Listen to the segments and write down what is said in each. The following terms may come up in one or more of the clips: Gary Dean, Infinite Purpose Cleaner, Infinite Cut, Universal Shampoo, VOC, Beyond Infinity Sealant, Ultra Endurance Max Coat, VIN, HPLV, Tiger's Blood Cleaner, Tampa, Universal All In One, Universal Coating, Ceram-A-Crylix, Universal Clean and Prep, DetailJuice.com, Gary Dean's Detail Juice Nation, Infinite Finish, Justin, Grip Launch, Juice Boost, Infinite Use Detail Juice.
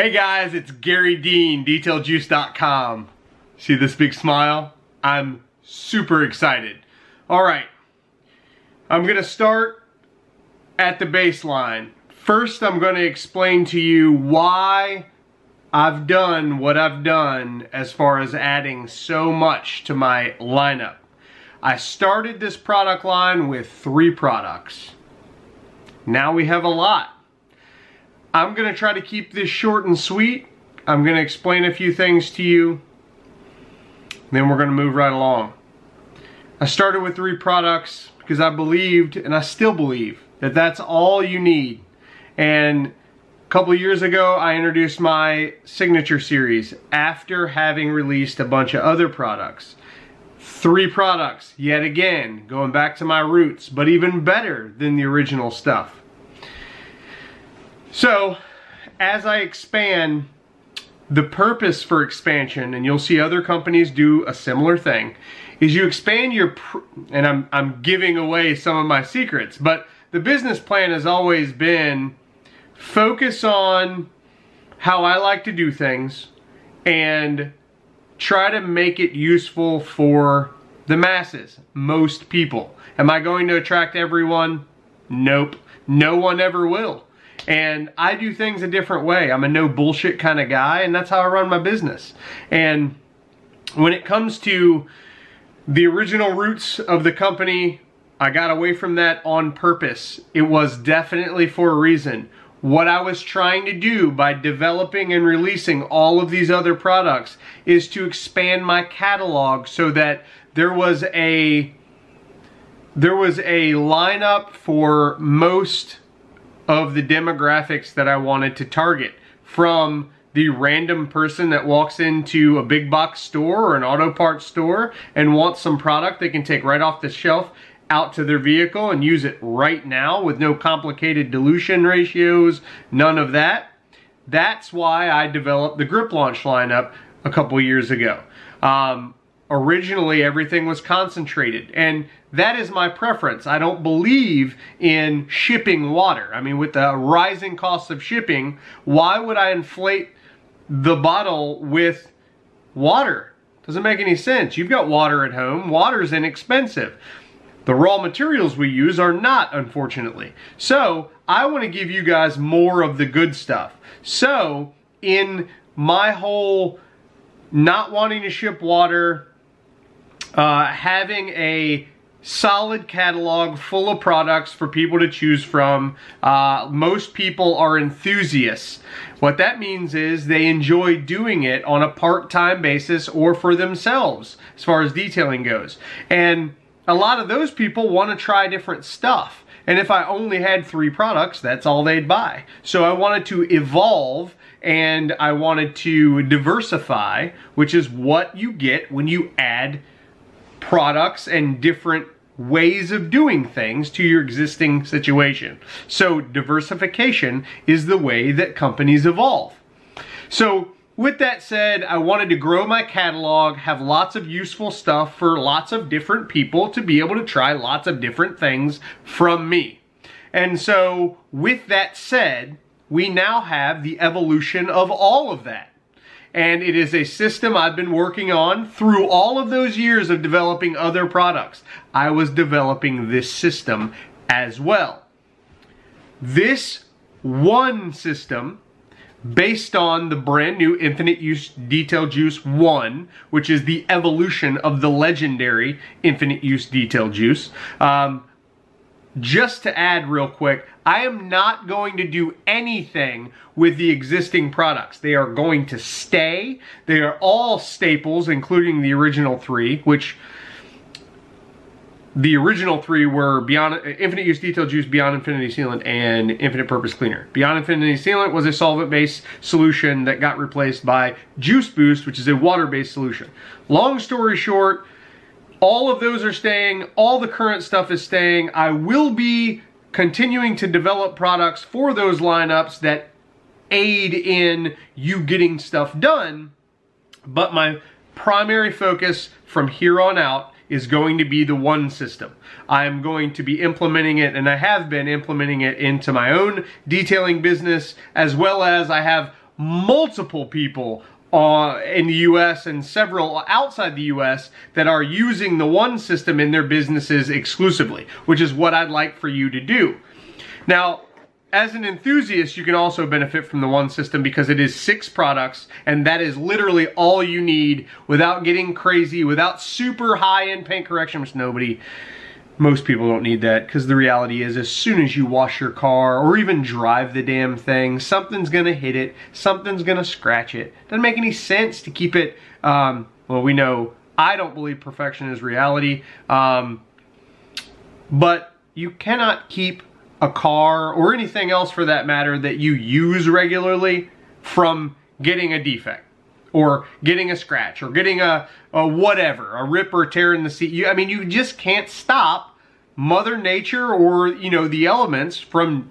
Hey guys, it's Gary Dean, DetailJuice.com. See this big smile? I'm super excited. All right, I'm gonna start at the baseline. First, I'm gonna explain to you why I've done what I've done as far as adding so much to my lineup. I started this product line with 3 products. Now we have a lot. I'm gonna try to keep this short and sweet. I'm gonna explain a few things to you, then we're gonna move right along. I started with 3 products because I believed, and I still believe, that that's all you need. And a couple years ago, I introduced my signature series after having released a bunch of other products. 3 products, yet again, going back to my roots, but even better than the original stuff. So, as I expand, the purpose for expansion, and you'll see other companies do a similar thing, is you expand your, and I'm giving away some of my secrets, but the business plan has always been focus on how I like to do things and try to make it useful for the masses, most people. Am I going to attract everyone? Nope. No one ever will. And I do things a different way. I'm a no bullshit kind of guy, and that's how I run my business. And when it comes to the original roots of the company, I got away from that on purpose. It was definitely for a reason. What I was trying to do by developing and releasing all of these other products is to expand my catalog so that there was a lineup for most of the demographics that I wanted to target, from the random person that walks into a big box store or an auto parts store and wants some product they can take right off the shelf out to their vehicle and use it right now with no complicated dilution ratios, none of that. That's why I developed the Grip Launch lineup a couple years ago. Originally, everything was concentrated, and that is my preference. I don't believe in shipping water. I mean, with the rising cost of shipping, why would I inflate the bottle with water? Doesn't make any sense. You've got water at home. Water's inexpensive. The raw materials we use are not, unfortunately. So, I want to give you guys more of the good stuff. So, in my whole not wanting to ship water, having a solid catalog full of products for people to choose from. Most people are enthusiasts. What that means is they enjoy doing it on a part-time basis or for themselves as far as detailing goes. And a lot of those people want to try different stuff. And if I only had 3 products, that's all they'd buy. So I wanted to evolve and I wanted to diversify, which is what you get when you add products and different ways of doing things to your existing situation. So diversification is the way that companies evolve. So with that said, I wanted to grow my catalog, have lots of useful stuff for lots of different people to be able to try lots of different things from me. And so with that said, we now have the evolution of all of that. And it is a system I've been working on through all of those years of developing other products. I was developing this system as well. This one system, based on the brand new Infinite Use Detail Juice 1, which is the evolution of the legendary Infinite Use Detail Juice. Just to add real quick, I am not going to do anything with the existing products. They are going to stay. They are all staples, including the original 3, which the original 3 were Beyond Infinite Use Detail Juice, Beyond Infinity Sealant, and Infinite Purpose Cleaner. Beyond Infinity Sealant was a solvent-based solution that got replaced by Juice Boost, which is a water-based solution. Long story short, all of those are staying. All the current stuff is staying. I will be continuing to develop products for those lineups that aid in you getting stuff done. But my primary focus from here on out is going to be the one system. I'm going to be implementing it, and I have been implementing it into my own detailing business, as well as I have multiple people in the US and several outside the US that are using the one system in their businesses exclusively, which is what I'd like for you to do. Now, as an enthusiast, you can also benefit from the one system because it is 6 products, and that is literally all you need without getting crazy, without super high-end paint correction, which most people don't need that, because the reality is as soon as you wash your car or even drive the damn thing, something's gonna hit it, something's gonna scratch it. Doesn't make any sense to keep it, well, we know I don't believe perfection is reality, but you cannot keep a car or anything else for that matter that you use regularly from getting a defect or getting a scratch or getting a whatever, a rip or tear in the seat. I mean, you just can't stop Mother Nature or, you know, the elements from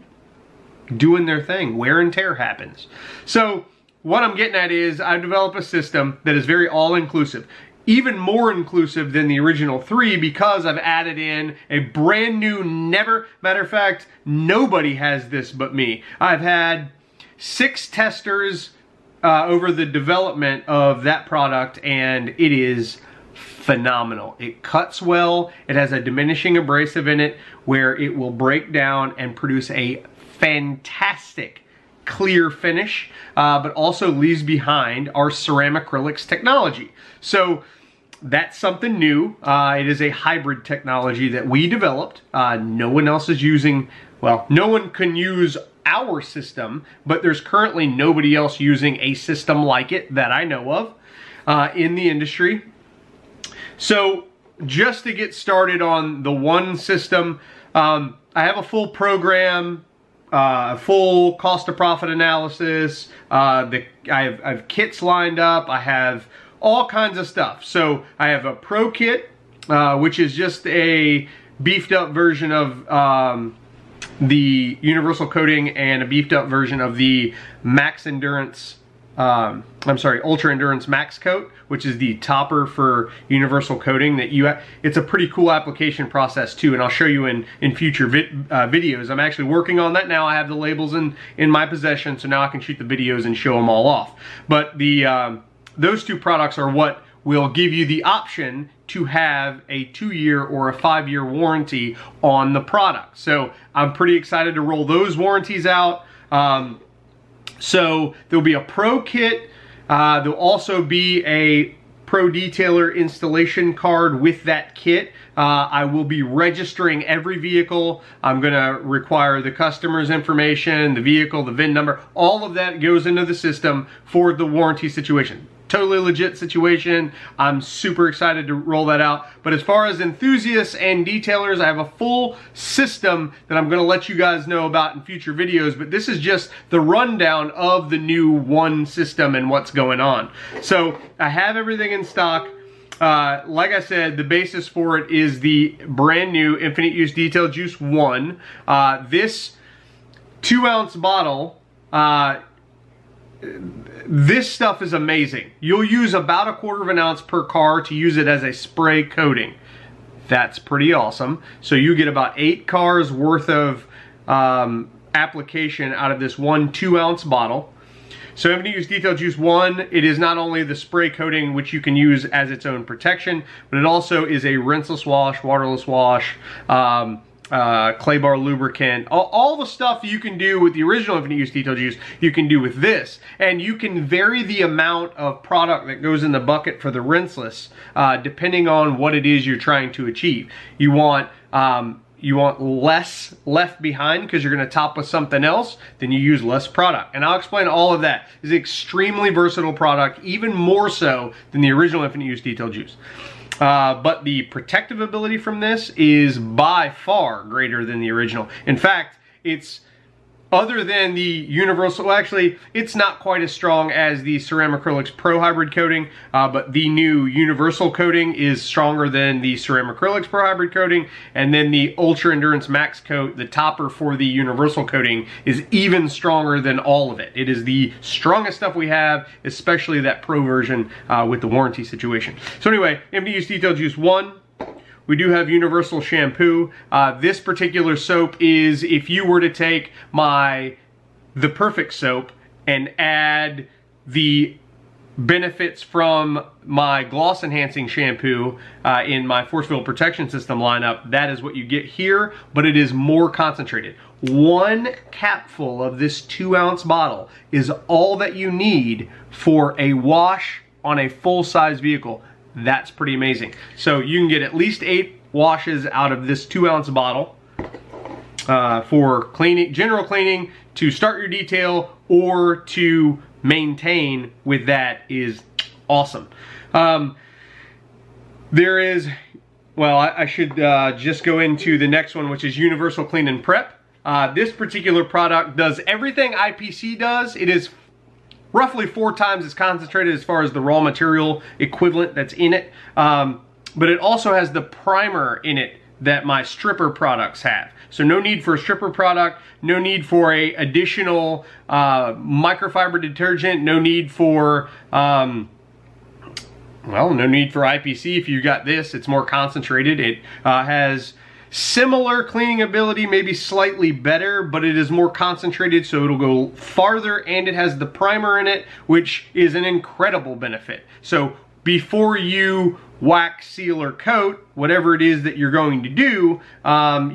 doing their thing. Wear and tear happens. So what I'm getting at is I've developed a system that is very all-inclusive. Even more inclusive than the original 3 because I've added in a brand new, matter of fact, nobody has this but me. I've had 6 testers over the development of that product, and it is phenomenal. It cuts well, it has a diminishing abrasive in it where it will break down and produce a fantastic clear finish, but also leaves behind our Ceram-A-Crylix technology. So that's something new. It is a hybrid technology that we developed. No one else is using, well, no one can use our system, but there's currently nobody else using a system like it that I know of in the industry. So just to get started on the one system, I have a full program, full cost of profit analysis. I have kits lined up. I have all kinds of stuff. So I have a pro kit, which is just a beefed up version of the universal coating and a beefed up version of the Ultra Endurance Max Coat, which is the topper for universal coating that it's a pretty cool application process too, and I'll show you in future videos. I'm actually working on that now. I have the labels in my possession, so now I can shoot the videos and show them all off. But those 2 products are what will give you the option to have a 2-year or a 5-year warranty on the product. So I'm pretty excited to roll those warranties out. So there'll be a pro kit, there'll also be a pro detailer installation card with that kit. I will be registering every vehicle. I'm gonna require the customer's information, the vehicle, the VIN number, all of that goes into the system for the warranty situation. Totally legit situation. I'm super excited to roll that out. But as far as enthusiasts and detailers, I have a full system that I'm gonna let you guys know about in future videos, but this is just the rundown of the new one system and what's going on. So I have everything in stock. Like I said, the basis for it is the brand new Infinite Use Detail Juice 1. This 2-ounce bottle, this stuff is amazing. You'll use about 1/4 ounce per car to use it as a spray coating. That's pretty awesome. So you get about 8 cars worth of application out of this 1 2-ounce bottle. So Infinite Use Detail Juice 1, it is not only the spray coating, which you can use as its own protection, but it also is a rinseless wash, waterless wash, clay bar lubricant, all the stuff you can do with the original Infinite Use Detail Juice, you can do with this. And you can vary the amount of product that goes in the bucket for the rinseless, depending on what it is you're trying to achieve. You want less left behind because you're going to top with something else, then you use less product. And I'll explain all of that. It's an extremely versatile product, even more so than the original Infinite Use Detail Juice. But the protective ability from this is by far greater than the original. In fact, it's, other than the universal, well, actually, it's not quite as strong as the Ceram-A-Crylix Pro Hybrid Coating, but the new universal coating is stronger than the Ceram-A-Crylix Pro Hybrid Coating, and then the Ultra Endurance Max Coat, the topper for the universal coating, is even stronger than all of it. It is the strongest stuff we have, especially that Pro version with the warranty situation. So anyway, Infinite Use Detail Juice 1. We do have universal shampoo. This particular soap is, if you were to take the perfect soap and add the benefits from my gloss enhancing shampoo in my force field protection system lineup, that is what you get here, but it is more concentrated. One capful of this 2-ounce bottle is all that you need for a wash on a full-size vehicle. That's pretty amazing. So you can get at least 8 washes out of this 2-ounce bottle for cleaning, general cleaning, to start your detail, or to maintain with. That is awesome. There is, well, I should just go into the next one, which is Universal Clean and Prep. This particular product does everything IPC does. It is roughly 4 times as concentrated as far as the raw material equivalent that's in it, but it also has the primer in it that my stripper products have. So no need for a stripper product, no need for a additional microfiber detergent, no need for, well, no need for IPC if you got this. It's more concentrated. It has similar cleaning ability, maybe slightly better, but it is more concentrated, so it'll go farther, and it has the primer in it, which is an incredible benefit. So before you wax, seal, or coat, whatever it is that you're going to do,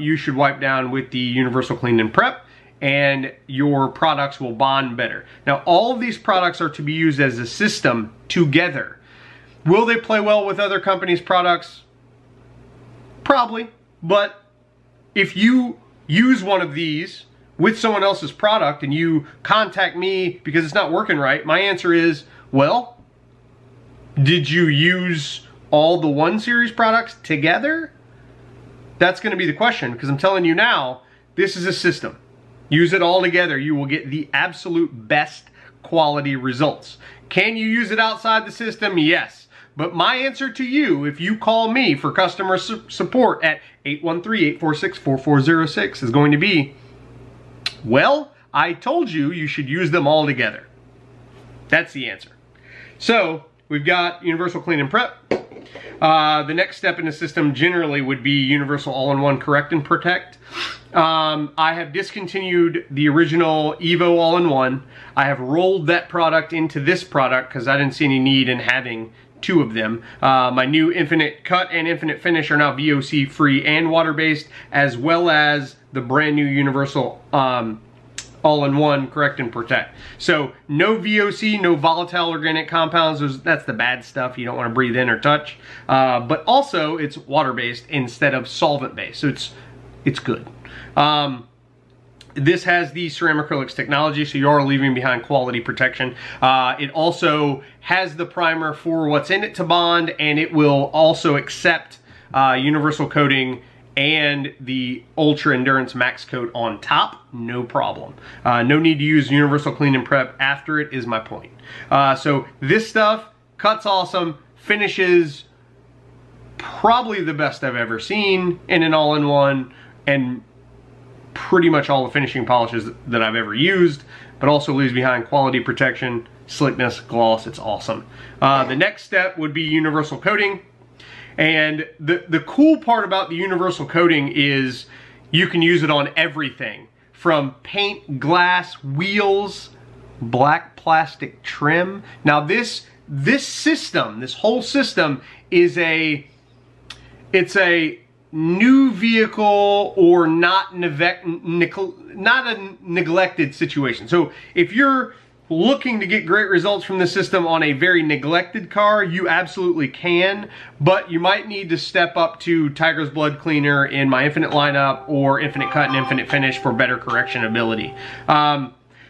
you should wipe down with the Universal Clean and Prep, and your products will bond better. Now, all of these products are to be used as a system together. Will they play well with other companies' products? Probably, but if you use one of these with someone else's product and you contact me because it's not working right, my answer is, well, did you use all the 1 Series products together? That's gonna be the question, because I'm telling you now, this is a system. Use it all together. You will get the absolute best quality results. Can you use it outside the system? Yes. But my answer to you, if you call me for customer support at 813-846-4406, is going to be, well, I told you you should use them all together. That's the answer. So we've got Universal Clean and Prep. The next step in the system generally would be Universal All-in-One Correct and Protect. I have discontinued the original Evo All-in-One. I have rolled that product into this product because I didn't see any need in having 2 of them. My new Infinite Cut and Infinite Finish are now VOC free and water-based, as well as the brand new Universal All-in-One Correct and Protect. So no VOC, no volatile organic compounds. That's the bad stuff you don't want to breathe in or touch. But also it's water-based instead of solvent-based. So it's good. This has the Ceram-A-Crylix technology, so you are leaving behind quality protection. It also has the primer for what's in it to bond, and it will also accept universal coating and the Ultra Endurance Max Coat on top, no problem. No need to use Universal Clean and Prep after it, is my point. So this stuff, cuts awesome, finishes probably the best I've ever seen in an all-in-one, and pretty much all the finishing polishes that I've ever used, but also leaves behind quality protection, slickness, gloss. It's awesome. The next step would be universal coating. And the cool part about the universal coating is you can use it on everything from paint, glass, wheels, black plastic trim. Now this system, this whole system is a new vehicle or not a neglected situation. So if you're looking to get great results from the system on a very neglected car, you absolutely can, but you might need to step up to Tiger's Blood Cleaner in my Infinite lineup, or Infinite Cut and Infinite Finish for better correction ability.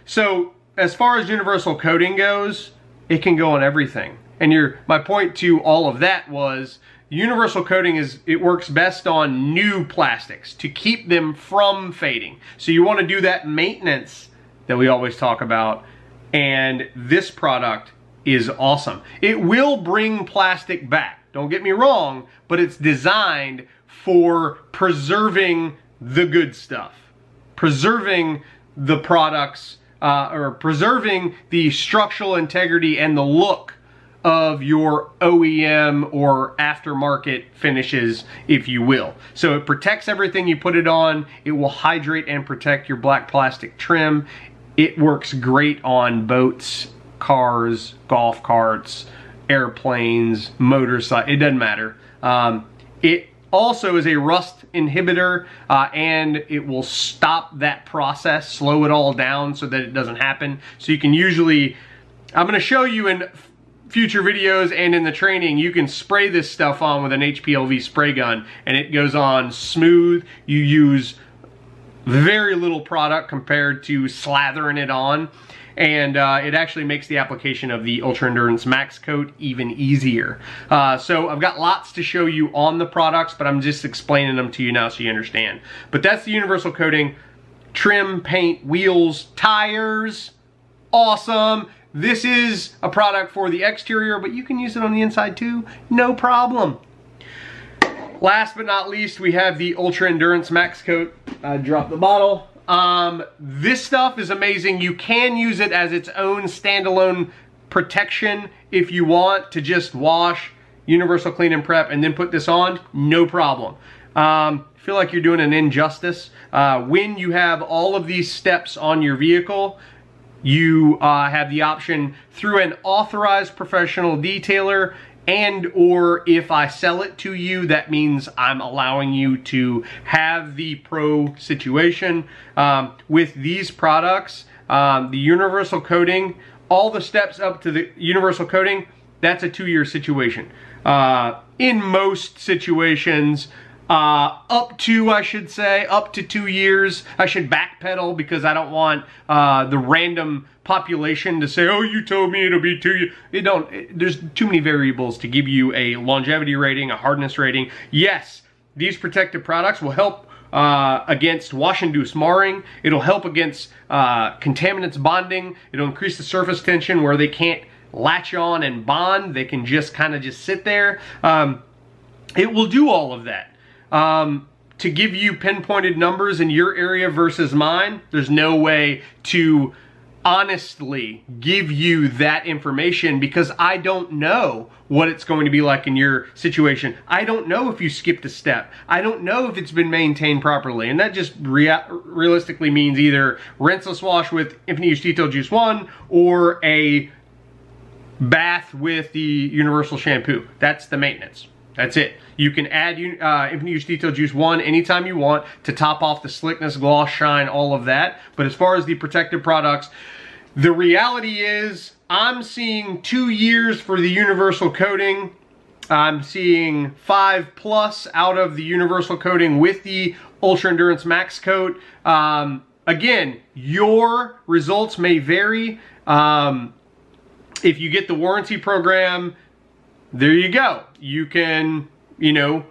So as far as universal coating goes, it can go on everything. And my point to all of that was, universal coating it works best on new plastics to keep them from fading. So you want to do that maintenance that we always talk about, and this product is awesome. It will bring plastic back, don't get me wrong, but it's designed for preserving the good stuff, preserving the products, or preserving the structural integrity and the look of your OEM or aftermarket finishes, if you will. So it protects everything you put it on. It will hydrate and protect your black plastic trim. It works great on boats, cars, golf carts, airplanes, motorcycles, it doesn't matter. It also is a rust inhibitor, and it will stop that process, slow it all down so that it doesn't happen. So you can usually, I'm gonna show you in future videos and in the training, you can spray this stuff on with an HPLV spray gun and it goes on smooth. You use very little product compared to slathering it on, and it actually makes the application of the Ultra Endurance Max Coat even easier. So I've got lots to show you on the products, but I'm just explaining them to you now so you understand. But that's the universal coating. Trim, paint, wheels, tires, awesome. This is a product for the exterior, but you can use it on the inside too, no problem. Last but not least, we have the Ultra Endurance Max Coat. I dropped the bottle. This stuff is amazing. You can use it as its own standalone protection if you want to just wash, universal clean and prep, and then put this on, no problem. Feel like you're doing an injustice. When you have all of these steps on your vehicle, you have the option through an authorized professional detailer, and or if I sell it to you, that means I'm allowing you to have the pro situation. With these products, the universal coating, all the steps up to the universal coating, that's a 2-year situation. In most situations, up to 2 years. I should backpedal because I don't want the random population to say, oh, you told me it'll be 2 years. There's too many variables to give you a longevity rating, a hardness rating. Yes, these protective products will help against wash-induced marring. It'll help against contaminants bonding. It'll increase the surface tension where they can't latch on and bond. They can just kind of just sit there. It will do all of that. To give you pinpointed numbers in your area versus mine, there's no way to honestly give you that information because I don't know what it's going to be like in your situation. I don't know if you skipped a step. I don't know if it's been maintained properly. And that just realistically means either rinseless wash with Infinite Use Detail Juice 1 or a bath with the universal shampoo. That's the maintenance. That's it. You can add Infinite Use Detail Juice 1 anytime you want to top off the slickness, gloss, shine, all of that. But as far as the protective products, the reality is I'm seeing 2 years for the universal coating. I'm seeing 5+ out of the universal coating with the Ultra Endurance Max Coat. Again, your results may vary. If you get the warranty program, there you go. You can, you know,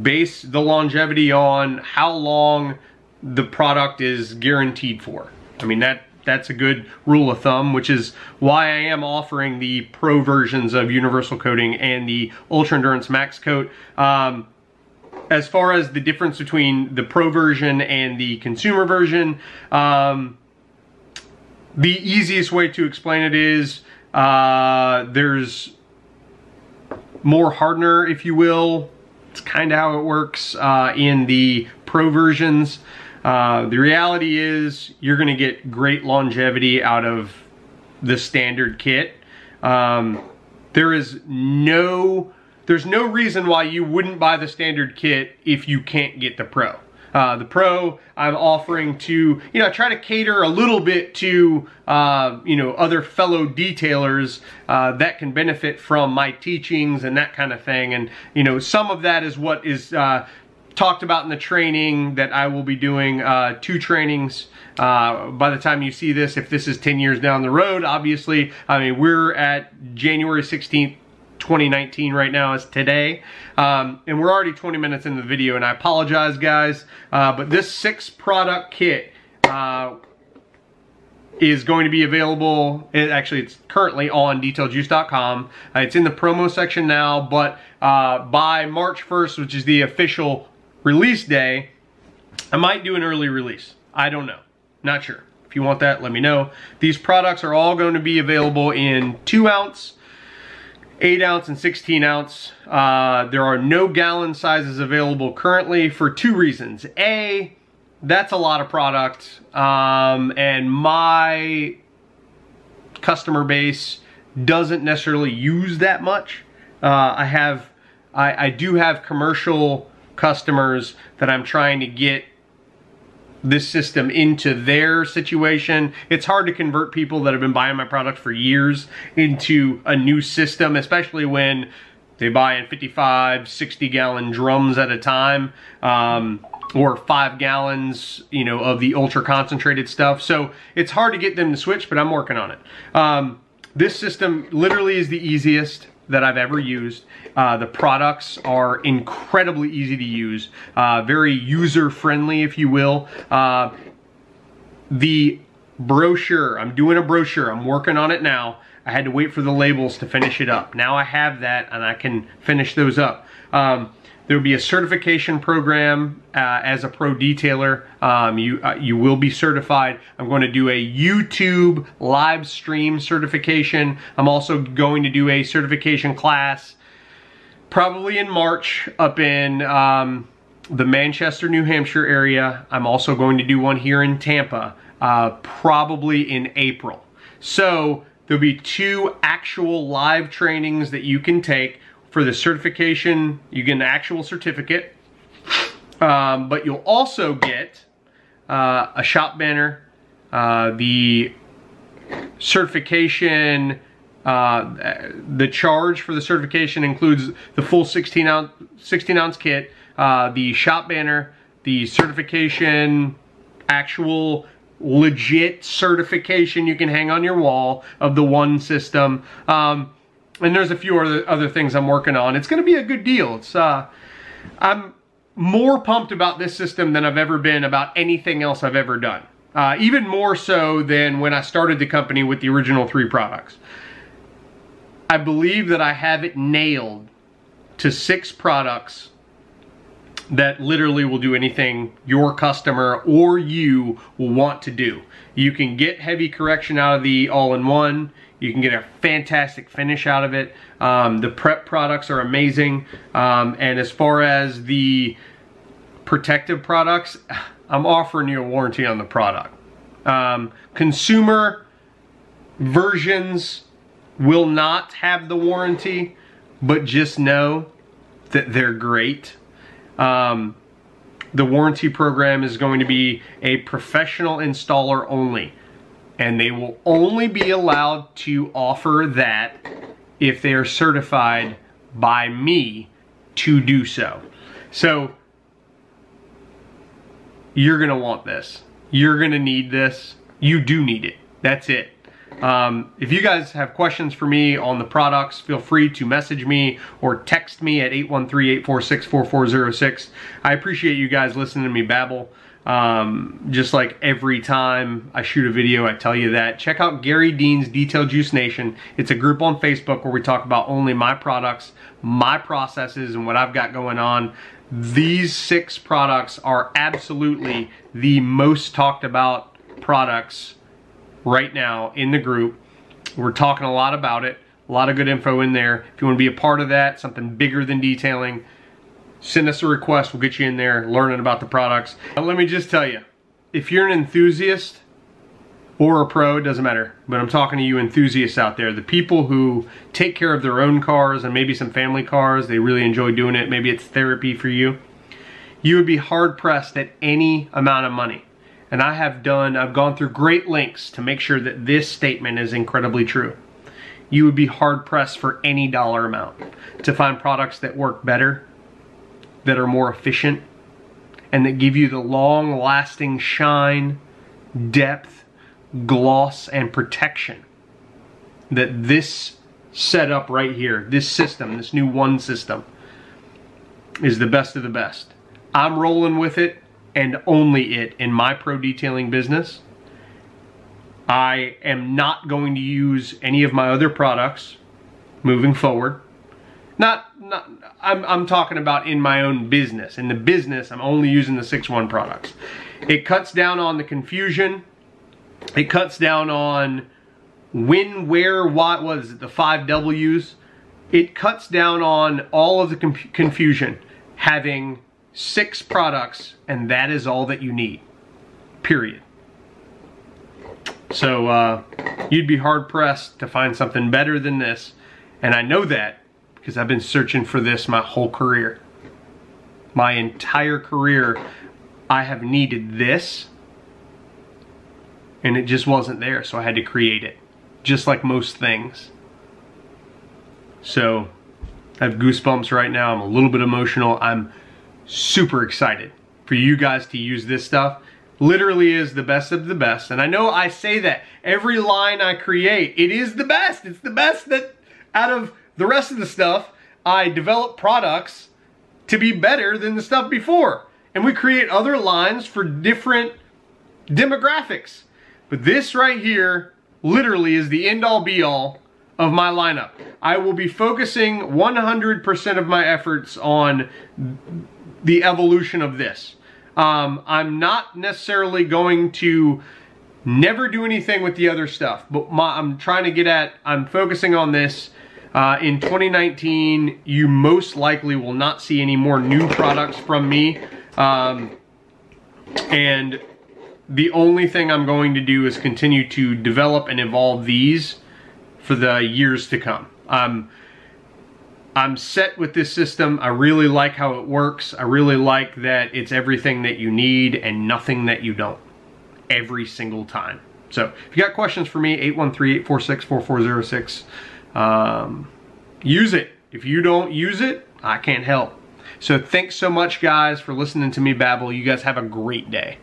base the longevity on how long the product is guaranteed for. I mean, that's a good rule of thumb, which is why I am offering the pro versions of universal coating and the Ultra Endurance Max Coat. As far as the difference between the pro version and the consumer version, the easiest way to explain it is there's more hardener, if you will. It's kind of how it works in the pro versions. The reality is you're going to get great longevity out of the standard kit. There's no reason why you wouldn't buy the standard kit if you can't get the pro. The pro I'm offering to, you know, try to cater a little bit to, you know, other fellow detailers that can benefit from my teachings and that kind of thing. And, you know, some of that is what is talked about in the training that I will be doing, 2 trainings. By the time you see this, if this is 10 years down the road, obviously, I mean, we're at January 16th. 2019 right now is today, and we're already 20 minutes into the video, and I apologize, guys, but this 6-product kit is going to be available. It's currently on DetailJuice.com. It's in the promo section now, but by March 1st, which is the official release day, I might do an early release. I don't know. Not sure. If you want that, let me know. These products are all going to be available in 2-ounce, 8-ounce, and 16-ounce. There are no gallon sizes available currently for 2 reasons. A, that's a lot of product, and my customer base doesn't necessarily use that much. I do have commercial customers that I'm trying to get this system into their situation. It's hard to convert people that have been buying my product for years into a new system, especially when they buy in 55, 60 gallon drums at a time, or 5 gallons, you know, of the ultra concentrated stuff. So it's hard to get them to switch, but I'm working on it. This system literally is the easiest that I've ever used. The products are incredibly easy to use, very user-friendly, if you will. The brochure, I'm doing a brochure, I'm working on it now. I had to wait for the labels to finish it up. Now I have that and I can finish those up. There'll be a certification program as a pro detailer. You will be certified. I'm going to do a YouTube live stream certification. I'm also going to do a certification class probably in March up in the Manchester, New Hampshire area. I'm also going to do one here in Tampa probably in April. So there'll be 2 actual live trainings that you can take. For the certification, you get an actual certificate, but you'll also get a shop banner, the certification, the charge for the certification includes the full 16 ounce kit, the shop banner, the certification, actual legit certification you can hang on your wall of the one system. And there's a few other things I'm working on. It's going to be a good deal. It's I'm more pumped about this system than I've ever been about anything else I've ever done. Even more so than when I started the company with the original 3 products. I believe that I have it nailed to 6 products that literally will do anything your customer or you will want to do. You can get heavy correction out of the all-in-one. You can get a fantastic finish out of it. The prep products are amazing. And as far as the protective products, I'm offering you a warranty on the product. Consumer versions will not have the warranty, but just know that they're great. The warranty program is going to be a professional installer only. And they will only be allowed to offer that if they are certified by me to do so. So you're gonna want this. You're gonna need this. You do need it. That's it. If you guys have questions for me on the products, feel free to message me or text me at 813-846-4406. I appreciate you guys listening to me babble. Just like every time I shoot a video, I tell you that. Check out Gary Dean's Detail Juice Nation. It's a group on Facebook where we talk about only my products, my processes, and what I've got going on. These 6 products are absolutely the most talked about products right now in the group. We're talking a lot about it. A lot of good info in there. If you want to be a part of that, something bigger than detailing, send us a request, we'll get you in there learning about the products. And let me just tell you, if you're an enthusiast or a pro, it doesn't matter, but I'm talking to you enthusiasts out there, the people who take care of their own cars and maybe some family cars, they really enjoy doing it, maybe it's therapy for you, you would be hard pressed at any amount of money. And I've gone through great lengths to make sure that this statement is incredibly true. You would be hard pressed for any dollar amount to find products that work better, that are more efficient, and that give you the long lasting shine, depth, gloss, and protection that this setup right here, this system, this new one system, is the best of the best. I'm rolling with it and only it in my pro detailing business. I am not going to use any of my other products moving forward. I'm talking about in my own business. In the business, I'm only using the 6-1 products. It cuts down on the confusion. It cuts down on when, where, why, what is it, the 5 W's. It cuts down on all of the confusion. Having 6 products, and that is all that you need, period. So you'd be hard-pressed to find something better than this, and I know that because I've been searching for this my whole career. My entire career, I have needed this, and it just wasn't there, so I had to create it, just like most things. So I have goosebumps right now. I'm a little bit emotional. I'm super excited for you guys to use this stuff. Literally is the best of the best. And I know I say that every line I create, it is the best. It's the best that out of the rest of the stuff, I develop products to be better than the stuff before. And we create other lines for different demographics. But this right here literally is the end all be all of my lineup. I will be focusing 100% of my efforts on the evolution of this. I'm not necessarily going to never do anything with the other stuff, but I'm focusing on this. In 2019, you most likely will not see any more new products from me. And the only thing I'm going to do is continue to develop and evolve these for the years to come. I'm set with this system. I really like how it works. I really like that it's everything that you need and nothing that you don't every single time. So if you got questions for me, 813-846-4406. Use it. If you don't use it, I can't help. So thanks so much, guys, for listening to me babble. You guys have a great day.